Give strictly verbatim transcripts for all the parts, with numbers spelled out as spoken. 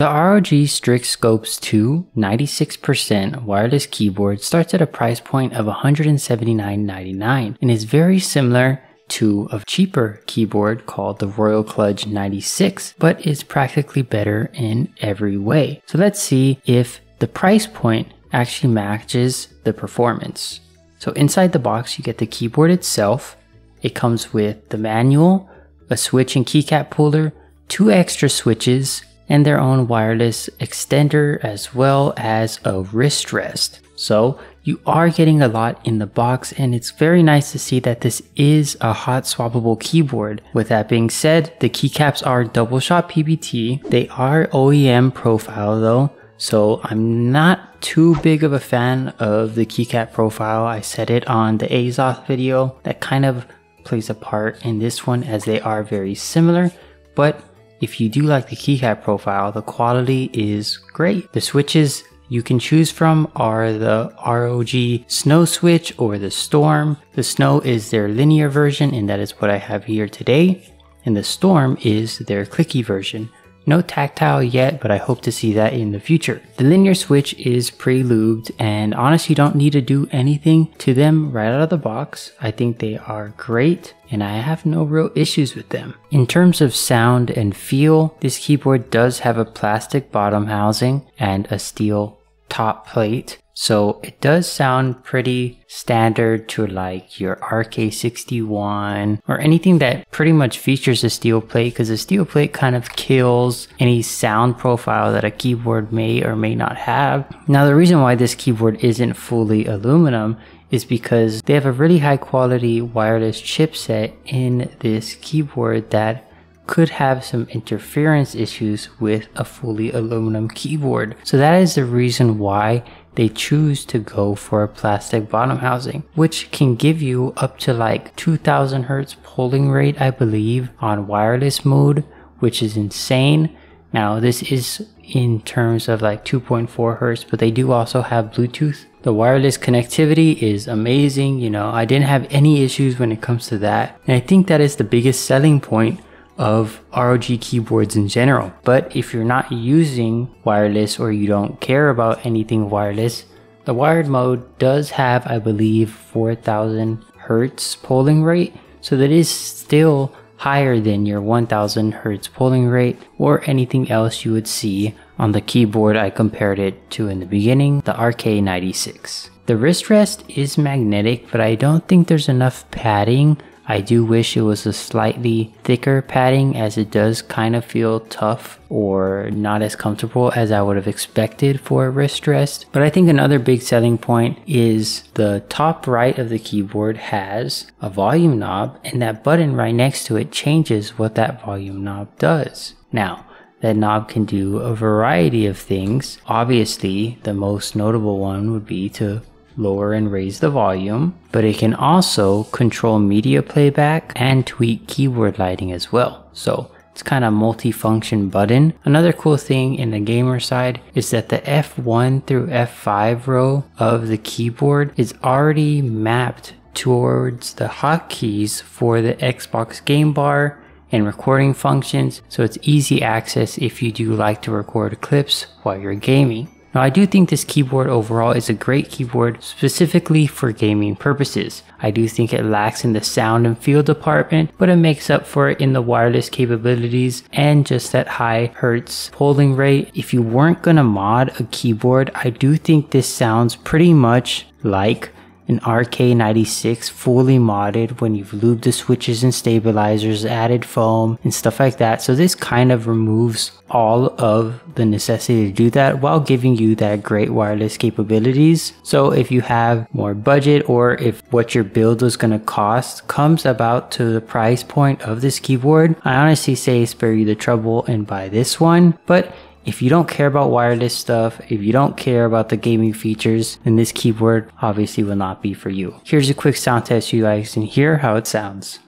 The R O G Strix Scope two ninety-six percent wireless keyboard starts at a price point of one hundred seventy-nine ninety-nine and is very similar to a cheaper keyboard called the Royal Kludge ninety-six, but is practically better in every way. So let's see if the price point actually matches the performance. So inside the box, you get the keyboard itself. It comes with the manual, a switch and keycap puller, two extra switches, and their own wireless extender, as well as a wrist rest. So you are getting a lot in the box, and it's very nice to see that this is a hot swappable keyboard. With that being said, the keycaps are double shot P B T. They are O E M profile though, so I'm not too big of a fan of the keycap profile. I said it on the Azoth video. That kind of plays a part in this one, as they are very similar. But if you do like the keycap profile, the quality is great. The switches you can choose from are the R O G Snow Switch or the Storm. The Snow is their linear version, and that is what I have here today. And the Storm is their clicky version. No tactile yet, but I hope to see that in the future. The linear switch is pre-lubed, and honestly don't need to do anything to them right out of the box. I think they are great, and I have no real issues with them. In terms of sound and feel, this keyboard does have a plastic bottom housing and a steel top plate, so it does sound pretty standard to like your R K sixty-one or anything that pretty much features a steel plate, because a steel plate kind of kills any sound profile that a keyboard may or may not have. Now, the reason why this keyboard isn't fully aluminum is because they have a really high quality wireless chipset in this keyboard that could have some interference issues with a fully aluminum keyboard. So that is the reason why they choose to go for a plastic bottom housing, which can give you up to like two thousand hertz polling rate, I believe, on wireless mode, which is insane. Now, this is in terms of like two point four hertz, but they do also have Bluetooth. The wireless connectivity is amazing. You know, I didn't have any issues when it comes to that. And I think that is the biggest selling point of R O G keyboards in general. But if you're not using wireless or you don't care about anything wireless, the wired mode does have, I believe, four thousand hertz polling rate, so that is still higher than your one thousand hertz polling rate or anything else you would see on the keyboard I compared it to in the beginning, the R K ninety-six. The wrist rest is magnetic, but I don't think there's enough padding. I do wish it was a slightly thicker padding, as it does kind of feel tough or not as comfortable as I would have expected for a wrist rest. But I think another big selling point is the top right of the keyboard has a volume knob, and that button right next to it changes what that volume knob does. Now, that knob can do a variety of things. Obviously, the most notable one would be to lower and raise the volume, but it can also control media playback and tweak keyboard lighting as well. So it's kind of a multi-function button. Another cool thing in the gamer side is that the F one through F five row of the keyboard is already mapped towards the hotkeys for the Xbox Game Bar and recording functions, so it's easy access if you do like to record clips while you're gaming. Now, I do think this keyboard overall is a great keyboard specifically for gaming purposes. I do think it lacks in the sound and feel department, but it makes up for it in the wireless capabilities and just that high hertz polling rate. If you weren't gonna mod a keyboard, I do think this sounds pretty much like an R K ninety-six fully modded, when you've lubed the switches and stabilizers, added foam and stuff like that. So this kind of removes all of the necessity to do that while giving you that great wireless capabilities. So if you have more budget, or if what your build was going to cost comes about to the price point of this keyboard, I honestly say spare you the trouble and buy this one. But if you don't care about wireless stuff, if you don't care about the gaming features, then this keyboard obviously will not be for you. Here's a quick sound test so you guys can hear how it sounds.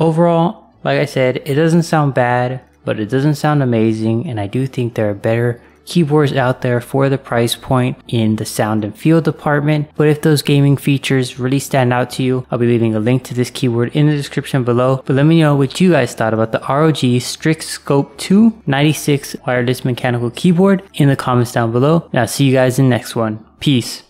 Overall, like I said, it doesn't sound bad, but it doesn't sound amazing, and I do think there are better keyboards out there for the price point in the sound and feel department. But if those gaming features really stand out to you, I'll be leaving a link to this keyboard in the description below. But let me know what you guys thought about the R O G Strix Scope two ninety-six wireless mechanical keyboard in the comments down below. And I'll see you guys in the next one. Peace.